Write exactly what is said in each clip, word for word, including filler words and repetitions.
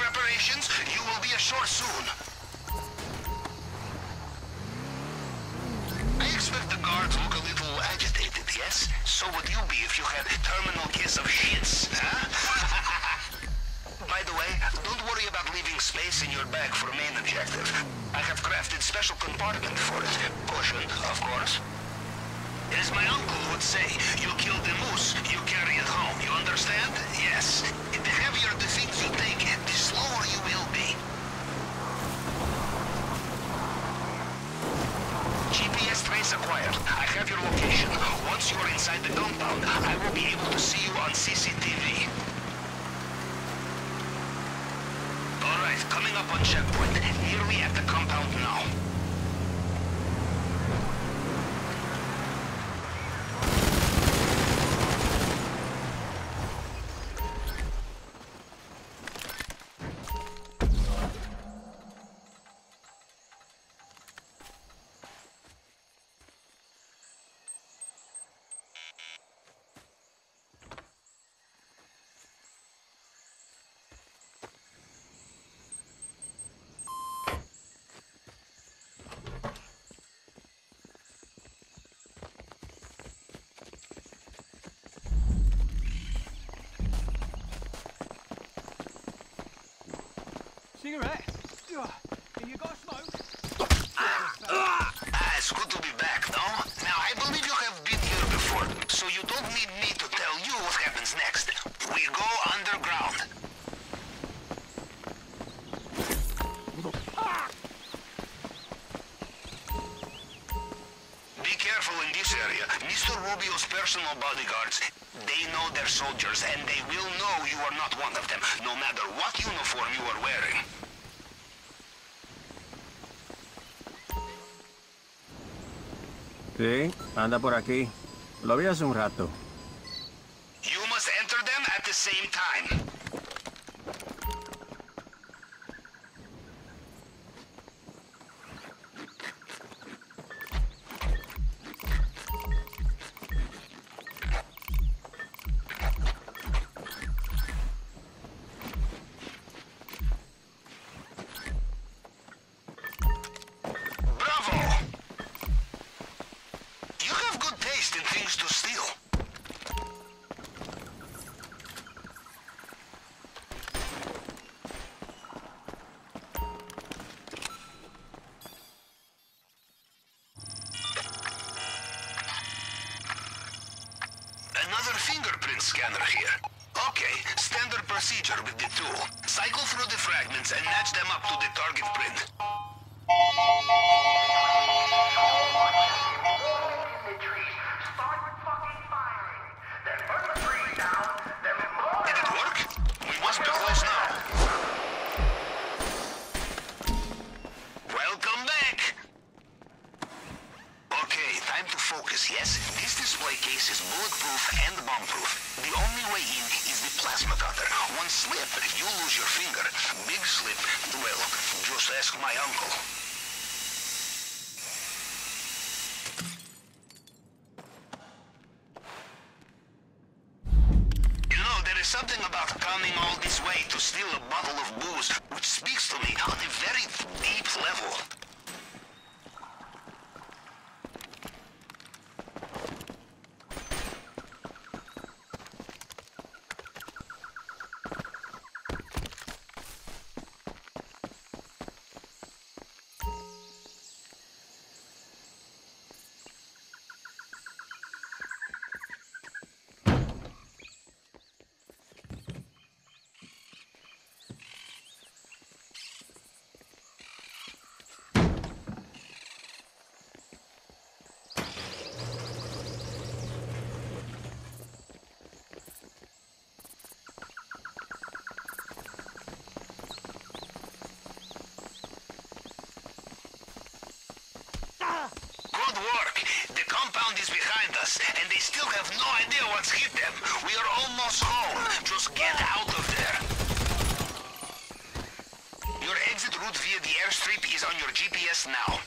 preparations, you will be ashore soon. I expect the guards look a little agitated, yes? So would you be if you had terminal kiss of shits, huh? By the way, don't worry about leaving space in your bag for main objective. I have crafted special compartment for it. Portioned, of course. As my uncle would say, you kill the moose, you carry it home, you understand? Yes. The heavier the things you take, the slower you will be. G P S trace acquired. I have your location. Once you are inside the compound, I will be able to see you on C C T V. Alright, coming up on checkpoint. Nearly at the compound now. Cigarette? Can you go smoke? Ah, ah, it's good to be back, no? Now, I believe you have been here before, so you don't need me to tell you what happens next. We go underground. Be careful in this area. Mister Rubio's personal bodyguards, they know their soldiers, and they will know you are not one of them, no matter what uniform you are wearing. Sí, anda por aquí. Lo vi hace un rato. You must enter them at the same time. Scanner here. Okay, standard procedure with the tool. Cycle through the fragments and match them up to the target print. Did it work? We must be close now. Welcome back! Okay, time to focus, yes? This display case is bulletproof and bombproof. The only way in is the plasma cutter. One slip, you lose your finger. Big slip, well, just ask my uncle. You know, there is something about coming all this way to steal a bottle of booze, which speaks to me on a very deep level. Is behind us, and they still have no idea what's hit them. We are almost home. Just get out of there. Your exit route via the airstrip is on your G P S now.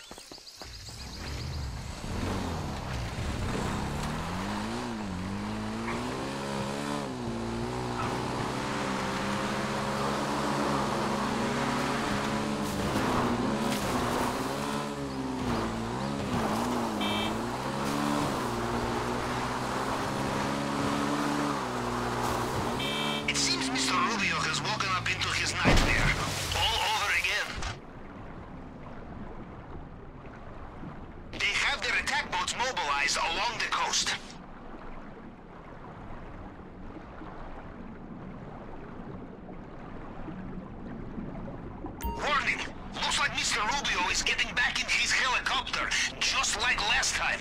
Secret attack boats mobilized along the coast. Warning! Looks like Mister Rubio is getting back in his helicopter, just like last time.